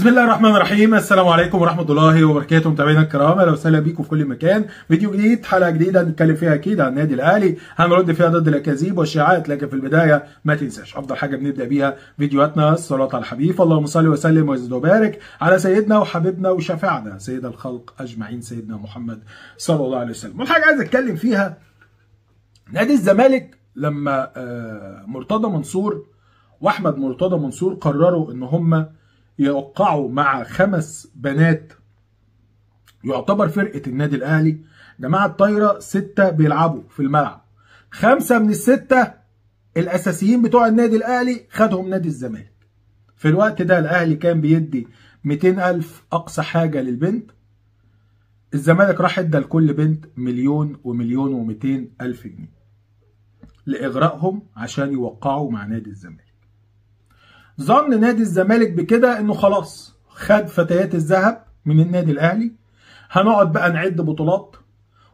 بسم الله الرحمن الرحيم. السلام عليكم ورحمه الله وبركاته متابعينا الكرام، اهلا وسهلا بيكم في كل مكان. فيديو جديد، حلقه جديده هنتكلم فيها اكيد عن النادي الاهلي، هنرد فيها ضد الاكاذيب والشائعات. لكن في البدايه ما تنساش افضل حاجه بنبدا بيها فيديوهاتنا الصلاه على الحبيب، اللهم صل وسلم وزد وبارك على سيدنا وحبيبنا وشفيعنا سيد الخلق اجمعين سيدنا محمد صلى الله عليه وسلم. والحاجه عايز اتكلم فيها نادي الزمالك لما مرتضى منصور واحمد مرتضى منصور قرروا ان هم يوقعوا مع 5 بنات يعتبر فرقه النادي الاهلي. جماعه الطايره 6 بيلعبوا في الملعب، 5 من ال6 الاساسيين بتوع النادي الاهلي خدهم نادي الزمالك. في الوقت ده الاهلي كان بيدي 200,000 اقصى حاجه للبنت، الزمالك راح ادى لكل بنت 1,200,000 جنيه لاغرائهم عشان يوقعوا مع نادي الزمالك. ظن نادي الزمالك بكده انه خلاص خد فتيات الذهب من النادي الاهلي، هنقعد بقى نعد بطولات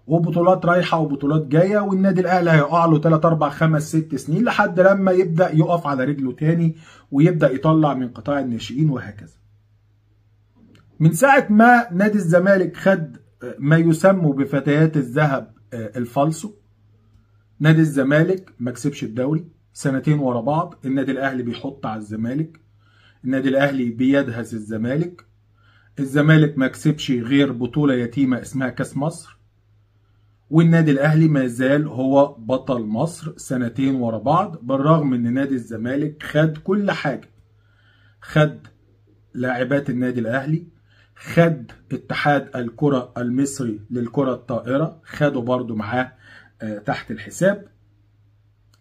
وبطولات رايحه وبطولات جايه، والنادي الاهلي هيقع له 3 4 5 6 سنين لحد لما يبدا يقف على رجله تاني ويبدا يطلع من قطاع الناشئين وهكذا. من ساعه ما نادي الزمالك خد ما يسمى بفتيات الذهب الفالصو، نادي الزمالك ما كسبش الدوري 2 سنين ورا بعض. النادي الاهلي بيحط على الزمالك، النادي الاهلي بيدهس الزمالك، الزمالك ما كسبش غير بطوله يتيمه اسمها كاس مصر، والنادي الاهلي ما زال هو بطل مصر 2 سنين ورا بعض، بالرغم ان نادي الزمالك خد كل حاجه. خد لاعبات النادي الاهلي، خد اتحاد الكره المصري للكره الطائره، خدوا برضو معاه تحت الحساب.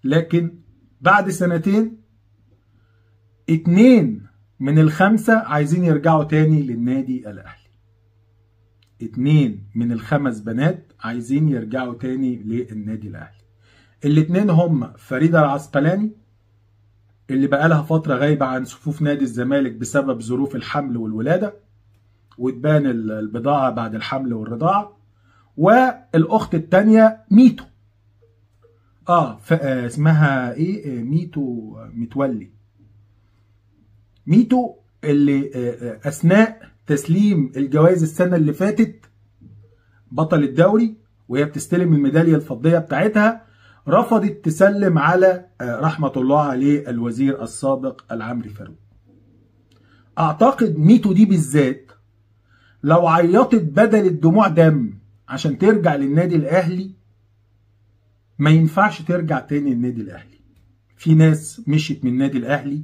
لكن بعد 2 سنين 2 من ال5 عايزين يرجعوا تاني للنادي الاهلي. 2 من ال5 بنات عايزين يرجعوا تاني للنادي الاهلي. الاتنين هم فريدة العسقلاني اللي بقالها فترة غايبة عن صفوف نادي الزمالك بسبب ظروف الحمل والولادة، وتبان البضاعة بعد الحمل والرضاعة، والاخت التانية ميتو اسمها ايه، ميتو متولي. ميتو اللي اثناء تسليم الجوائز السنه اللي فاتت بطل الدوري وهي بتستلم الميداليه الفضيه بتاعتها، رفضت تسلم على رحمه الله عليه الوزير السابق العمري فاروق. اعتقد ميتو دي بالذات لو عيطت بدل الدموع دم عشان ترجع للنادي الاهلي ما ينفعش ترجع تاني النادي الاهلي. في ناس مشيت من النادي الاهلي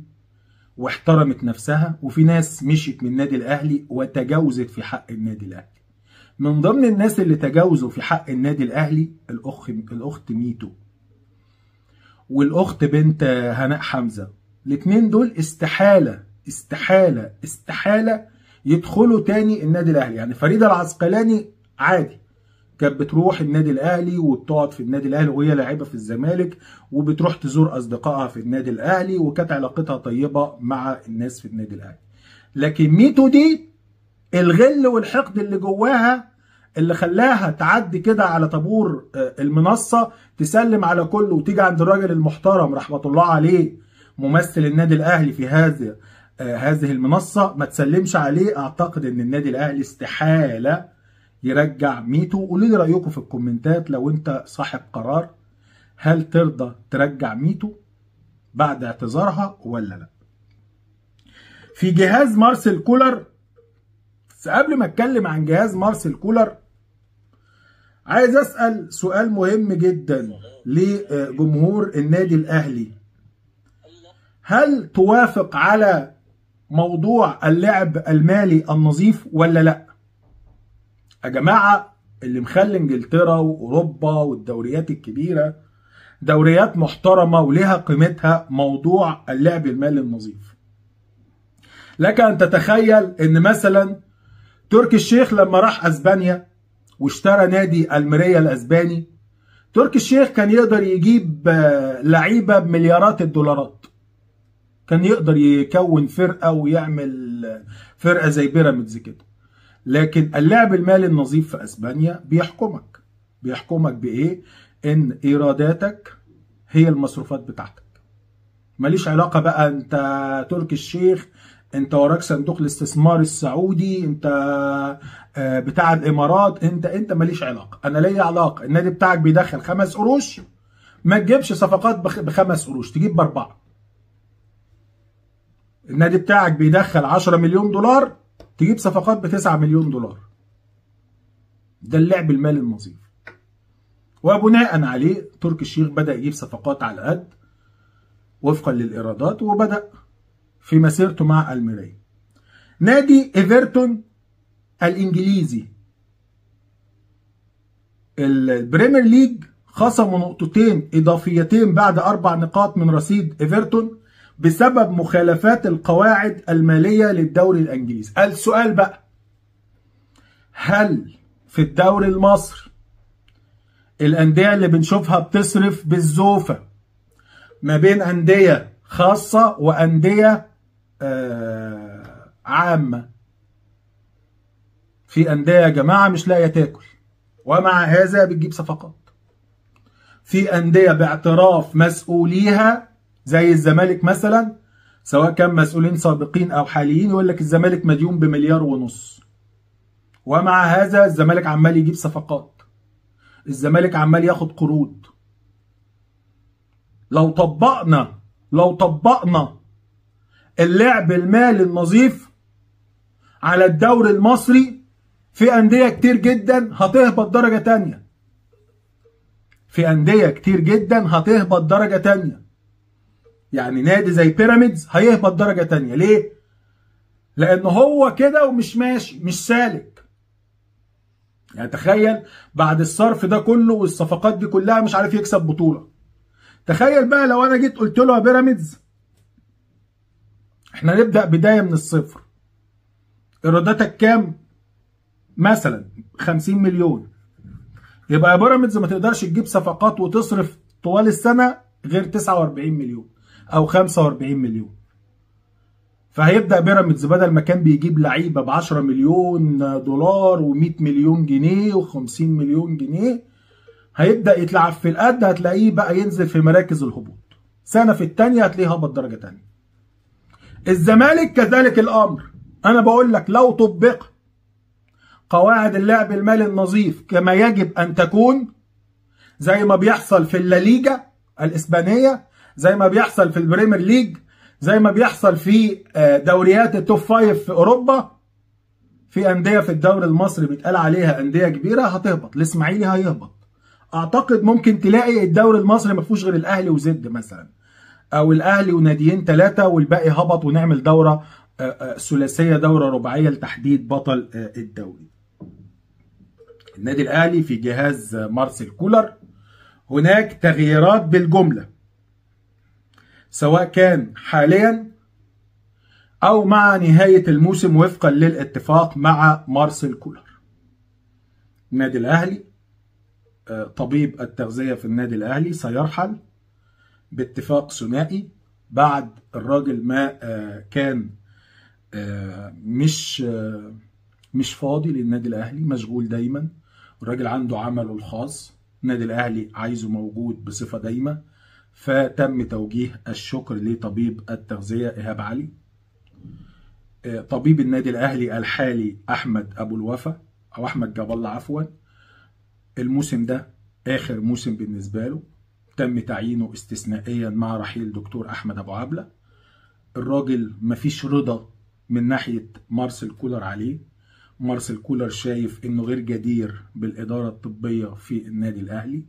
واحترمت نفسها، وفي ناس مشيت من النادي الاهلي وتجاوزت في حق النادي الاهلي. من ضمن الناس اللي تجاوزوا في حق النادي الاهلي الاخت ميتو والاخت بنت هناء حمزه. الاثنين دول استحاله استحاله استحاله يدخلوا تاني النادي الاهلي. يعني فريده العسقلاني عادي كانت بتروح النادي الاهلي وبتقعد في النادي الاهلي وهي لاعيبه في الزمالك، وبتروح تزور اصدقائها في النادي الاهلي، وكانت علاقتها طيبه مع الناس في النادي الاهلي. لكن ميتو دي الغل والحقد اللي جواها اللي خلاها تعدي كده على طابور المنصه، تسلم على كله وتيجي عند الراجل المحترم رحمه الله عليه ممثل النادي الاهلي في هذه المنصه ما تسلمش عليه. اعتقد ان النادي الاهلي استحاله يرجع ميتو. قولوا لي رايكم في الكومنتات لو انت صاحب قرار، هل ترضى ترجع ميتو بعد اعتذارها ولا لا؟ في جهاز مارسيل كولر، بس قبل ما اتكلم عن جهاز مارسيل كولر عايز اسال سؤال مهم جدا لجمهور النادي الاهلي. هل توافق على موضوع اللعب المالي النظيف ولا لا؟ يا جماعه اللي مخلي انجلترا واوروبا والدوريات الكبيره دوريات محترمه ولها قيمتها موضوع اللعب المالي النظيف. لك ان تتخيل ان مثلا تركي الشيخ لما راح اسبانيا واشترى نادي الميريا الاسباني، تركي الشيخ كان يقدر يجيب لعيبه بمليارات الدولارات، كان يقدر يكون فرقه ويعمل فرقه زي بيراميدز كده. لكن اللعب المالي النظيف في اسبانيا بيحكمك بايه؟ ان ايراداتك هي المصروفات بتاعتك. ماليش علاقه بقى انت تركي الشيخ انت وراك صندوق الاستثمار السعودي، انت بتاع الامارات، انت ماليش علاقه، انا ليا علاقه. النادي بتاعك بيدخل 5 قروش، ما تجيبش صفقات ب5 قروش، تجيب ب4. النادي بتاعك بيدخل 10 مليون دولار، تجيب صفقات ب9 مليون دولار. ده اللعب المالي النظيف. وبناء عليه تركي الشيخ بدأ يجيب صفقات على قد وفقا للإيرادات، وبدأ في مسيرته مع الميريا. نادي ايفرتون الإنجليزي البريمير ليج خصموا 2 نقطتين إضافيتين بعد 4 نقاط من رصيد ايفرتون بسبب مخالفات القواعد المالية للدوري الإنجليزي. السؤال بقى، هل في الدوري المصري الأندية اللي بنشوفها بتصرف بالزوفة ما بين أندية خاصة وأندية عامة؟ في أندية يا جماعة مش لاقية تاكل ومع هذا بتجيب صفقات. في أندية باعتراف مسؤوليها زي الزمالك مثلا، سواء كان مسؤولين سابقين أو حاليين، يقول لك الزمالك مديون ب1.5 مليار، ومع هذا الزمالك عمال يجيب صفقات، الزمالك عمال ياخد قروض. لو طبقنا اللعب المالي النظيف على الدوري المصري، في أندية كتير جدا هتهبط درجة تانية. يعني نادي زي بيراميدز هيهبط درجة تانية، ليه؟ لأن هو كده ومش ماشي، مش سالك. يعني تخيل بعد الصرف ده كله والصفقات دي كلها مش عارف يكسب بطولة. تخيل بقى لو أنا جيت قلت له يا بيراميدز إحنا نبدأ بداية من الصفر، إيراداتك كام؟ مثلا 50 مليون. يبقى بيراميدز ما تقدرش تجيب صفقات وتصرف طوال السنة غير 49 مليون أو 45 مليون. فهيبدأ بيراميدز بدل ما كان بيجيب لعيبة ب10 مليون دولار و100 مليون جنيه و50 مليون جنيه، هيبدأ يتلعب في القد، هتلاقيه بقى ينزل في مراكز الهبوط. سنة في التانية هتلاقيه هبط درجة تانية. الزمالك كذلك الأمر. أنا بقول لك لو طبق قواعد اللعب المالي النظيف كما يجب أن تكون، زي ما بيحصل في اللا ليجا الإسبانية، زي ما بيحصل في البريمير ليج، زي ما بيحصل في دوريات التوب 5 في أوروبا، في أندية في الدوري المصري بيتقال عليها أندية كبيرة هتهبط. الإسماعيلي هيهبط. أعتقد ممكن تلاقي الدوري المصري ما فيهوش غير الأهلي وزد مثلا، أو الأهلي وناديين 3 والباقي هبط، ونعمل دورة ثلاثية، دورة رباعية لتحديد بطل الدوري. النادي الأهلي في جهاز مارسيل كولر هناك تغييرات بالجملة، سواء كان حاليا أو مع نهاية الموسم وفقا للاتفاق مع مارسيل كولر. النادي الأهلي طبيب التغذية في النادي الأهلي سيرحل باتفاق ثنائي بعد الراجل ما كان مش فاضي للنادي الأهلي، مشغول دايما، الراجل عنده عمله الخاص، النادي الأهلي عايزه موجود بصفة دايمة، فتم توجيه الشكر لطبيب التغذية إيهاب علي. طبيب النادي الأهلي الحالي أحمد أبو الوفا أو أحمد جاب الله عفوا، الموسم ده آخر موسم بالنسبة له، تم تعيينه استثنائيا مع رحيل دكتور أحمد أبو عبلة. الراجل مفيش رضا من ناحية مارسيل كولر عليه، مارسيل كولر شايف إنه غير جدير بالإدارة الطبية في النادي الأهلي.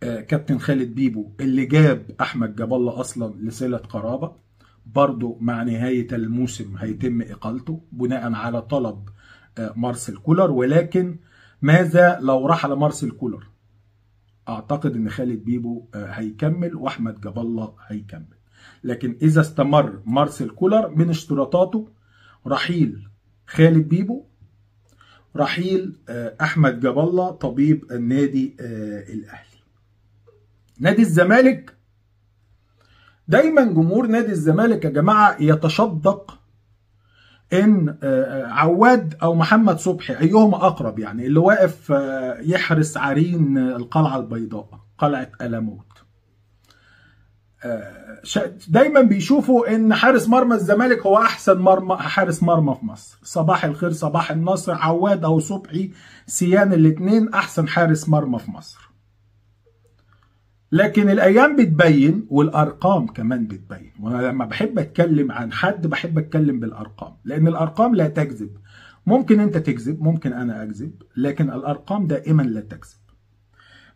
كابتن خالد بيبو اللي جاب أحمد جاب الله أصلا لصلة قرابة، برضه مع نهاية الموسم هيتم إقالته بناء على طلب مارسيل كولر. ولكن ماذا لو رحل مارسيل كولر؟ أعتقد إن خالد بيبو هيكمل وأحمد جاب الله هيكمل، لكن إذا استمر مارسيل كولر من اشتراطاته رحيل خالد بيبو، رحيل أحمد جاب الله طبيب النادي الأهلي. نادي الزمالك دايما جمهور نادي الزمالك يا جماعة يتشدق ان عواد او محمد صبحي ايهما اقرب، يعني اللي واقف يحرس عرين القلعة البيضاء قلعة ألموت. دايما بيشوفوا ان حارس مرمى الزمالك هو احسن حارس مرمى في مصر. صباح الخير، صباح النصر، عواد او صبحي، سيان، الاثنين احسن حارس مرمى في مصر. لكن الايام بتبين والارقام كمان بتبين، وانا لما بحب اتكلم عن حد بحب اتكلم بالارقام، لان الارقام لا تكذب. ممكن انت تكذب، ممكن انا اكذب، لكن الارقام دائما لا تكذب.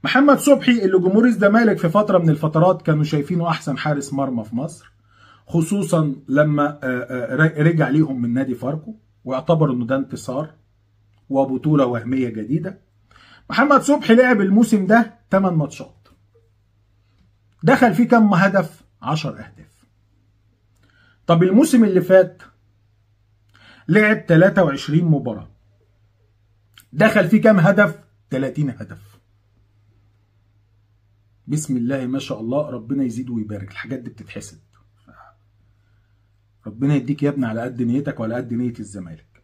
محمد صبحي اللي جمهور الزمالك في فتره من الفترات كانوا شايفينه احسن حارس مرمى في مصر، خصوصا لما رجع ليهم من نادي فاركو، واعتبروا انه ده انتصار وبطوله وهميه جديده. محمد صبحي لعب الموسم ده 8 ماتشات، دخل فيه كم هدف؟ 10 اهداف. طب الموسم اللي فات لعب 23 مباراه، دخل فيه كم هدف؟ 30 هدف. بسم الله ما شاء الله، ربنا يزيد ويبارك. الحاجات دي بتتحسد. ربنا يديك يا ابني على قد نيتك وعلى قد نيه الزمالك.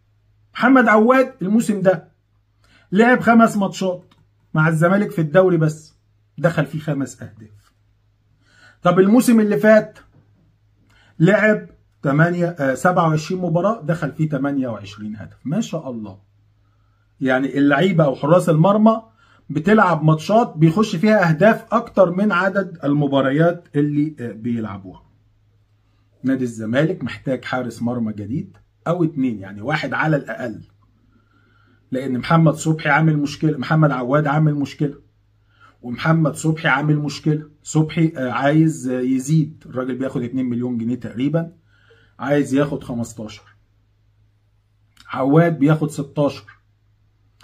محمد عواد الموسم ده لعب 5 ماتشات مع الزمالك في الدوري بس، دخل فيه 5 اهداف. طب الموسم اللي فات لعب 27 مباراة، دخل فيه 28 هدف. ما شاء الله، يعني اللعيبة أو حراس المرمى بتلعب ماتشات بيخش فيها أهداف أكتر من عدد المباريات اللي بيلعبوها. نادي الزمالك محتاج حارس مرمى جديد أو 2، يعني واحد على الأقل، لأن محمد صبحي عامل مشكلة، محمد عواد عامل مشكلة، ومحمد صبحي عامل مشكله. صبحي عايز يزيد، الراجل بياخد 2 مليون جنيه تقريبا، عايز ياخد 15. عواد بياخد 16،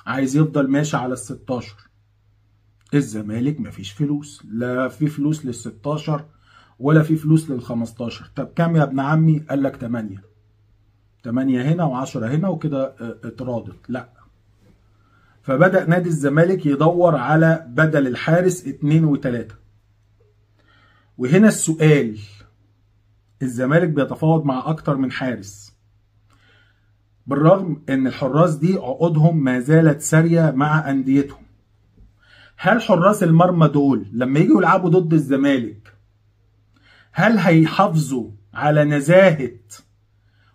عايز يفضل ماشي على ال 16. الزمالك مفيش فلوس، لا في فلوس لل 16 ولا في فلوس لل 15. طب كام يا ابن عمي؟ قال لك 8. 8 هنا و10 هنا وكده اتراضت، لا. فبدأ نادي الزمالك يدور على بدل الحارس 2 و3. وهنا السؤال، الزمالك بيتفاوض مع أكتر من حارس، بالرغم إن الحراس دي عقودهم ما زالت سارية مع أنديتهم. هل حراس المرمى دول لما يجوا يلعبوا ضد الزمالك هل هيحافظوا على نزاهة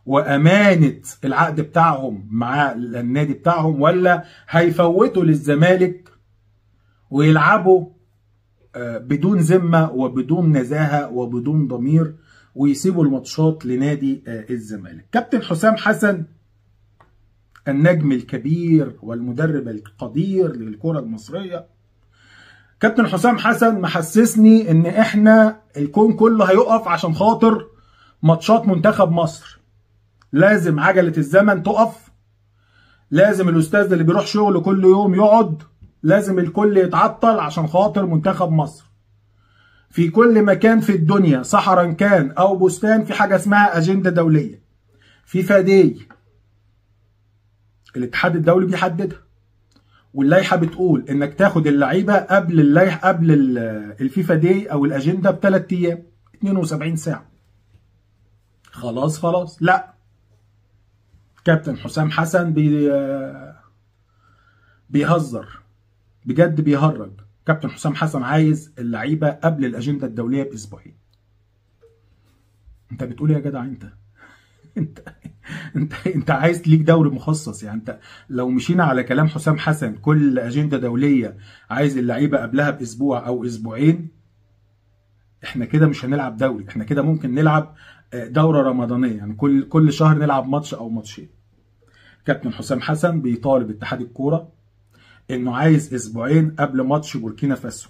وأمانة العقد بتاعهم مع النادي بتاعهم، ولا هيفوتوا للزمالك ويلعبوا بدون ذمة وبدون نزاهة وبدون ضمير ويسيبوا الماتشات لنادي الزمالك؟ كابتن حسام حسن النجم الكبير والمدرب القدير للكرة المصرية، كابتن حسام حسن محسسني ان احنا الكون كله هيقف عشان خاطر ماتشات منتخب مصر. لازم عجلة الزمن تقف، لازم الأستاذ اللي بيروح شغله كل يوم يقعد، لازم الكل يتعطل عشان خاطر منتخب مصر. في كل مكان في الدنيا، صحرا كان أو بستان، في حاجة اسمها أجندة دولية، فيفا دي الاتحاد الدولي بيحددها، واللائحة بتقول إنك تاخد اللعيبة قبل اللائحة، قبل الفيفا دي أو الأجندة بثلاث أيام، 72 ساعة. خلاص لأ، كابتن حسام حسن بيهزر بجد، بيهرج. كابتن حسام حسن عايز اللعيبه قبل الاجنده الدوليه باسبوعين. انت بتقول يا جدع، انت عايز ليك دوري مخصص؟ يعني انت لو مشينا على كلام حسام حسن كل اجنده دوليه عايز اللعيبه قبلها باسبوع او اسبوعين، احنا كده مش هنلعب دوري، احنا كده ممكن نلعب دورة رمضانية، يعني كل شهر نلعب ماتش أو ماتشين. كابتن حسام حسن بيطالب اتحاد الكرة إنه عايز أسبوعين قبل ماتش بوركينا فاسو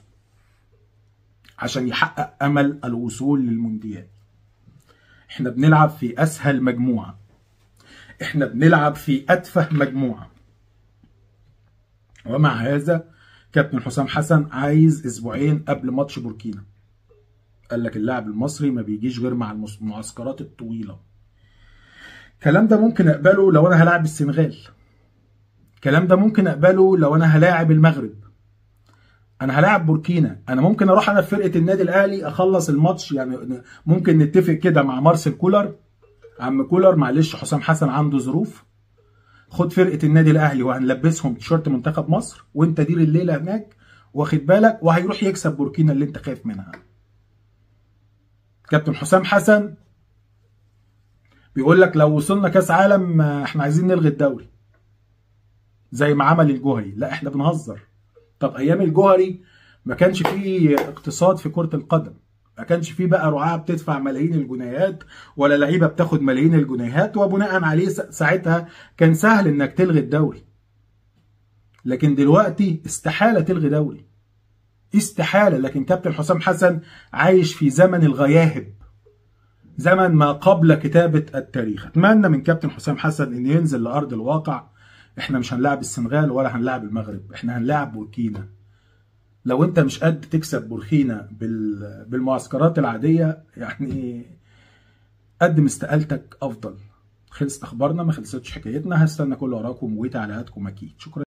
عشان يحقق أمل الوصول للمونديال. إحنا بنلعب في أسهل مجموعة، إحنا بنلعب في أتفه مجموعة، ومع هذا كابتن حسام حسن عايز أسبوعين قبل ماتش بوركينا. قال لك اللاعب المصري ما بيجيش غير مع المعسكرات الطويله. الكلام ده ممكن اقبله لو انا هلاعب السنغال، الكلام ده ممكن اقبله لو انا هلاعب المغرب، انا هلاعب بوركينا، انا ممكن اروح انا في فرقه النادي الاهلي اخلص الماتش. يعني ممكن نتفق كده مع مارسيل كولر، عم كولر معلش حسام حسن عنده ظروف، خد فرقه النادي الاهلي وهنلبسهم تيشيرت منتخب مصر وانت دير الليله هناك، واخد بالك، وهيروح يكسب بوركينا اللي انت خايف منها. كابتن حسام حسن بيقول لك لو وصلنا كاس عالم احنا عايزين نلغي الدوري زي ما عمل الجوهري. لا احنا بنهزر. طب ايام الجوهري ما كانش فيه اقتصاد في كرة القدم، ما كانش فيه بقى رعاة بتدفع ملايين الجنيهات ولا لعيبة بتاخد ملايين الجنيهات، وبناء عليه ساعتها كان سهل انك تلغي الدوري. لكن دلوقتي استحالة تلغي دوري، استحالة. لكن كابتن حسام حسن عايش في زمن الغياهب، زمن ما قبل كتابة التاريخ. اتمنى من كابتن حسام حسن ان ينزل لأرض الواقع. احنا مش هنلعب السنغال ولا هنلعب المغرب، احنا هنلعب بوركينا. لو انت مش قد تكسب بوركينا بالمعسكرات العادية يعني قدم استقالتك افضل. خلصت اخبارنا، ما خلصتش حكايتنا. هستنى كل اراءكم وتعليقاتكم اكيد. شكرا.